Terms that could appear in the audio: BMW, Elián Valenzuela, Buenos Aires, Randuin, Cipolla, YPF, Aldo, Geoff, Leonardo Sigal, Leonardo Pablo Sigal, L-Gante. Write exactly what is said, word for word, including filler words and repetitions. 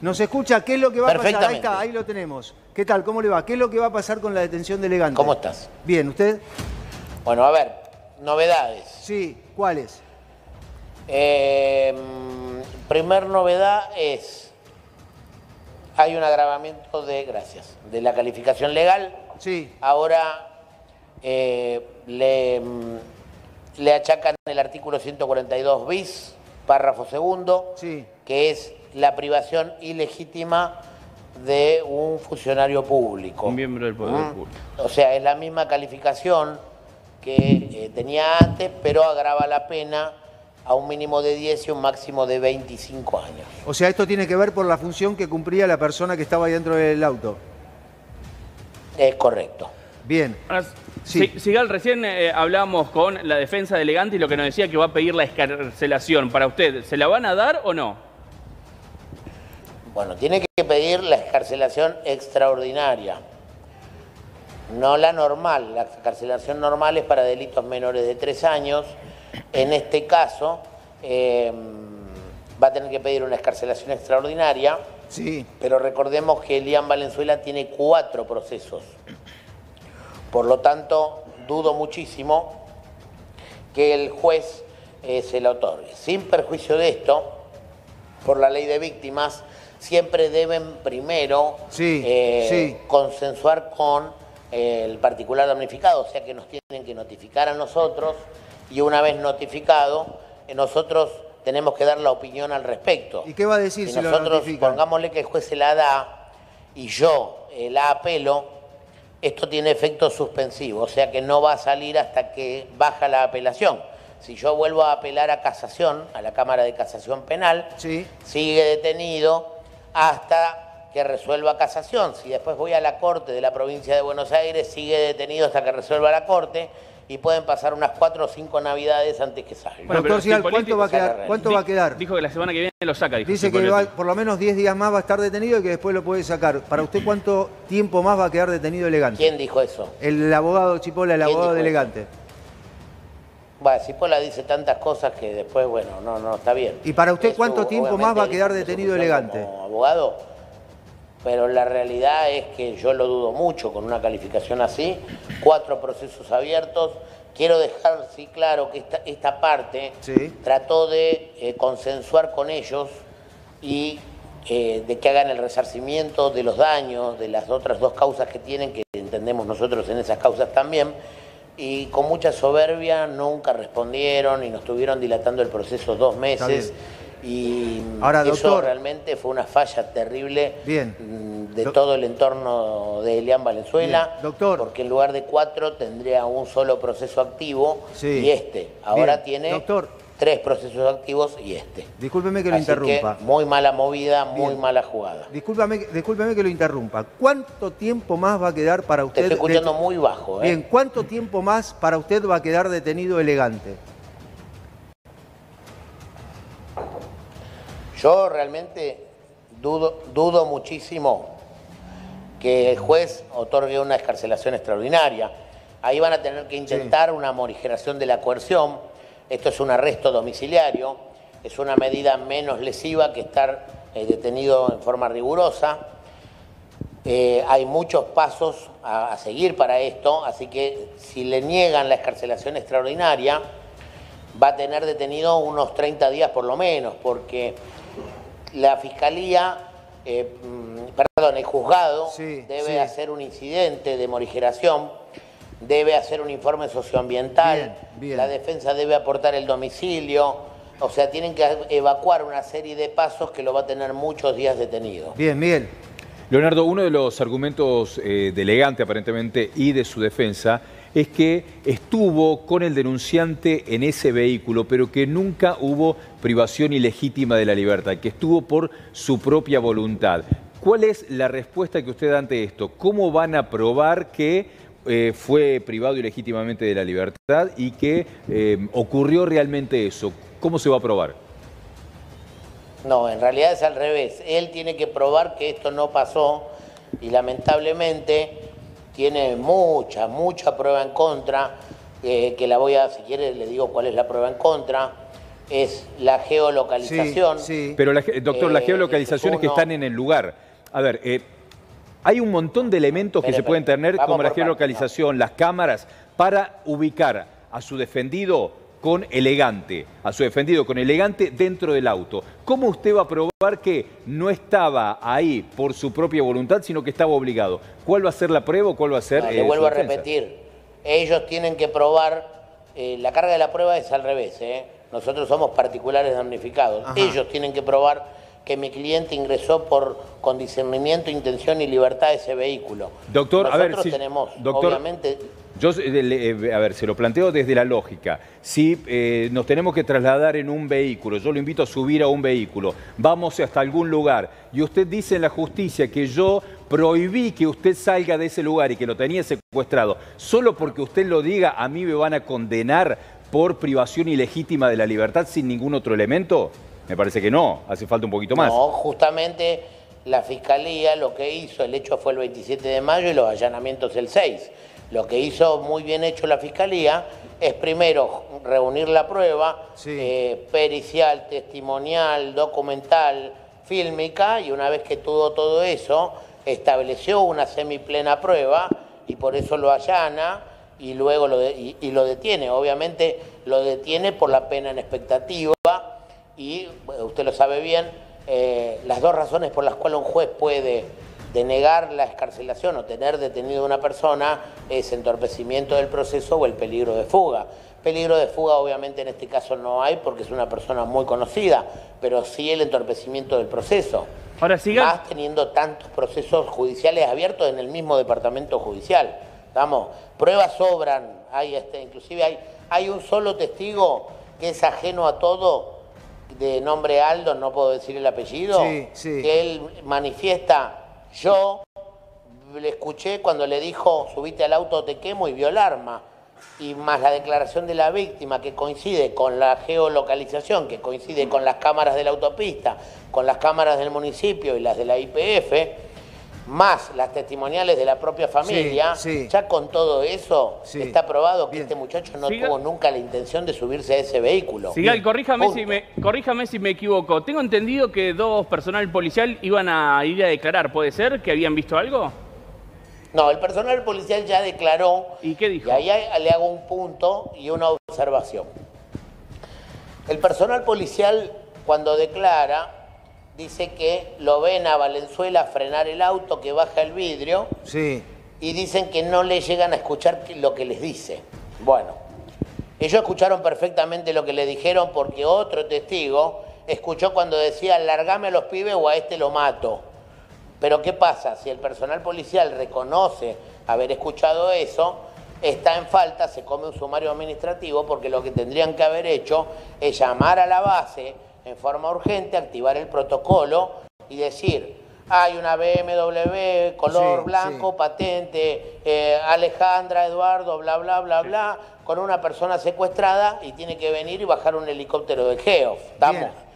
Nos escucha, ¿qué es lo que va a pasar? Ahí está, ahí lo tenemos. ¿Qué tal? ¿Cómo le va? ¿Qué es lo que va a pasar con la detención de L-Gante? ¿Cómo estás? Bien, ¿usted? Bueno, a ver, novedades. Sí, ¿cuáles? Eh, primer novedad es, hay un agravamiento de, gracias, de la calificación legal. Sí. Ahora eh, le, le achacan el artículo ciento cuarenta y dos bis, párrafo segundo, sí, que es la privación ilegítima de un funcionario público. Un miembro del Poder ¿Mm? Público. O sea, es la misma calificación que eh, tenía antes, pero agrava la pena a un mínimo de diez y un máximo de veinticinco años. O sea, esto tiene que ver por la función que cumplía la persona que estaba dentro del auto. Es correcto. Bien. Ahora, sí. Sigal, recién eh, hablábamos con la defensa de L-Gante y lo que nos decía que va a pedir la excarcelación. Para usted, ¿se la van a dar o no? Bueno, tiene que pedir la excarcelación extraordinaria, no la normal. La excarcelación normal es para delitos menores de tres años. En este caso, eh, va a tener que pedir una excarcelación extraordinaria. Sí. Pero recordemos que Elián Valenzuela tiene cuatro procesos. Por lo tanto, dudo muchísimo que el juez eh, se la otorgue. Sin perjuicio de esto, por la ley de víctimas, siempre deben primero sí, eh, sí. consensuar con el particular damnificado, o sea que nos tienen que notificar a nosotros y una vez notificado, nosotros tenemos que dar la opinión al respecto. ¿Y qué va a decir si, si nosotros lo notifican? Pongámosle que el juez se la da y yo eh, la apelo, esto tiene efecto suspensivo, o sea que no va a salir hasta que baja la apelación. Si yo vuelvo a apelar a casación, a la Cámara de Casación Penal, sí, sigue detenido hasta que resuelva casación. Si después voy a la Corte de la provincia de Buenos Aires, sigue detenido hasta que resuelva la Corte y pueden pasar unas cuatro o cinco navidades antes que salga. Bueno, pero Sigal, ¿cuánto, va a, quedar, ¿cuánto va a quedar? Dijo que la semana que viene lo saca. Dijo Dice que va, por lo menos diez días más va a estar detenido y que después lo puede sacar. ¿Para usted cuánto tiempo más va a quedar detenido L-Gante? ¿Quién dijo eso? El abogado Cipolla, el abogado de L-Gante. Bueno, Cipolla dice tantas cosas que después, bueno, no, no, está bien. ¿Y para usted eso, cuánto tiempo más va a quedar detenido L-Gante? Como abogado, pero la realidad es que yo lo dudo mucho con una calificación así, cuatro procesos abiertos. Quiero dejar, sí, claro, que esta, esta parte sí. trató de eh, consensuar con ellos y eh, de que hagan el resarcimiento de los daños, de las otras dos causas que tienen, que entendemos nosotros en esas causas también, y con mucha soberbia nunca respondieron y nos estuvieron dilatando el proceso dos meses. Y ahora, eso doctor, realmente fue una falla terrible bien, de todo el entorno de Elián Valenzuela, bien, porque en lugar de cuatro tendría un solo proceso activo sí, y este. Ahora bien, tiene doctor, tres procesos activos y este. Discúlpeme que lo Así interrumpa. Que muy mala movida, muy bien. mala jugada. Discúlpeme, discúlpeme que lo interrumpa. ¿Cuánto tiempo más va a quedar para usted? Te estoy escuchando de... muy bajo. ¿eh? Bien, ¿cuánto tiempo más para usted va a quedar detenido L-Gante? Yo realmente dudo, dudo muchísimo que el juez otorgue una excarcelación extraordinaria. Ahí van a tener que intentar sí. una morigeración de la coerción. Esto es un arresto domiciliario. Es una medida menos lesiva que estar eh, detenido en forma rigurosa. Eh, hay muchos pasos a, a seguir para esto, así que si le niegan la excarcelación extraordinaria, va a tener detenido unos treinta días por lo menos, porque la fiscalía, eh, perdón, el juzgado sí, debe sí. hacer un incidente de morigeración, debe hacer un informe socioambiental, bien, bien. la defensa debe aportar el domicilio, o sea, tienen que evacuar una serie de pasos que lo va a tener muchos días detenido. Bien, Miguel. Leonardo, uno de los argumentos eh, de L-Gante aparentemente y de su defensa es que estuvo con el denunciante en ese vehículo, pero que nunca hubo privación ilegítima de la libertad, que estuvo por su propia voluntad. ¿Cuál es la respuesta que usted da ante esto? ¿Cómo van a probar que eh, fue privado ilegítimamente de la libertad y que eh, ocurrió realmente eso? ¿Cómo se va a probar? No, en realidad es al revés. Él tiene que probar que esto no pasó y lamentablemente tiene mucha, mucha prueba en contra, eh, que la voy a, si quiere le digo cuál es la prueba en contra, es la geolocalización. Sí, sí. Pero, la, doctor, eh, las geolocalizaciones que están en el lugar. A ver, eh, hay un montón de elementos pero, que pero, se pueden tener, como la geolocalización, no. las cámaras, para ubicar a su defendido con elegante, a su defendido con elegante dentro del auto. ¿Cómo usted va a probar que no estaba ahí por su propia voluntad, sino que estaba obligado? ¿Cuál va a ser la prueba o cuál va a ser? No, eh, le vuelvo a repetir, ellos tienen que probar, eh, la carga de la prueba es al revés, ¿eh? Nosotros somos particulares damnificados. Ajá. Ellos tienen que probar que mi cliente ingresó por con discernimiento, intención y libertad a ese vehículo. Doctor, nosotros a ver, si, tenemos, doctor, obviamente... Yo, eh, a ver, se lo planteo desde la lógica. Si eh, nos tenemos que trasladar en un vehículo, yo lo invito a subir a un vehículo, vamos hasta algún lugar, y usted dice en la justicia que yo prohibí que usted salga de ese lugar y que lo tenía secuestrado, solo porque usted lo diga, a mí me van a condenar por privación ilegítima de la libertad sin ningún otro elemento, me parece que no, hace falta un poquito más. No, justamente la Fiscalía lo que hizo, el hecho fue el veintisiete de mayo y los allanamientos el seis. Lo que hizo muy bien hecho la Fiscalía es primero reunir la prueba, sí. eh, pericial, testimonial, documental, fílmica, y una vez que tuvo todo eso, estableció una semiplena prueba y por eso lo allana y luego lo, de, y, y lo detiene. Obviamente lo detiene por la pena en expectativa y, usted lo sabe bien, eh, las dos razones por las cuales un juez puede... de negar la excarcelación o tener detenido a una persona es entorpecimiento del proceso o el peligro de fuga. Peligro de fuga obviamente en este caso no hay porque es una persona muy conocida, pero sí el entorpecimiento del proceso. Ahora siga. Más teniendo tantos procesos judiciales abiertos en el mismo departamento judicial. Vamos, pruebas sobran, hay este, inclusive hay, hay un solo testigo que es ajeno a todo, de nombre Aldo, no puedo decir el apellido, sí, sí. que él manifiesta... Yo le escuché cuando le dijo, subite al auto, te quemo, y vio el arma. Y más la declaración de la víctima, que coincide con la geolocalización, que coincide con las cámaras de la autopista, con las cámaras del municipio y las de la Y P F, más las testimoniales de la propia familia, sí, sí. ya con todo eso sí. está probado que Bien. este muchacho no Sigal. tuvo nunca la intención de subirse a ese vehículo. Sigal, corríjame si, me, corríjame si me equivoco. Tengo entendido que dos personal policial iban a ir a declarar, ¿puede ser? ¿Que habían visto algo? No, el personal policial ya declaró. ¿Y qué dijo? Y ahí le hago un punto y una observación. El personal policial cuando declara... dice que lo ven a Valenzuela frenar el auto, que baja el vidrio, sí. y dicen que no le llegan a escuchar lo que les dice. Bueno, ellos escucharon perfectamente lo que le dijeron porque otro testigo escuchó cuando decía largame a los pibes o a este lo mato. Pero ¿qué pasa? Si el personal policial reconoce haber escuchado eso, está en falta, se come un sumario administrativo porque lo que tendrían que haber hecho es llamar a la base... en forma urgente, activar el protocolo y decir, hay una B M W, color sí, blanco, sí. patente, eh, Alejandra, Eduardo, bla, bla, bla, sí. bla, con una persona secuestrada y tiene que venir y bajar un helicóptero de Geoff. ¿Estamos? Bien.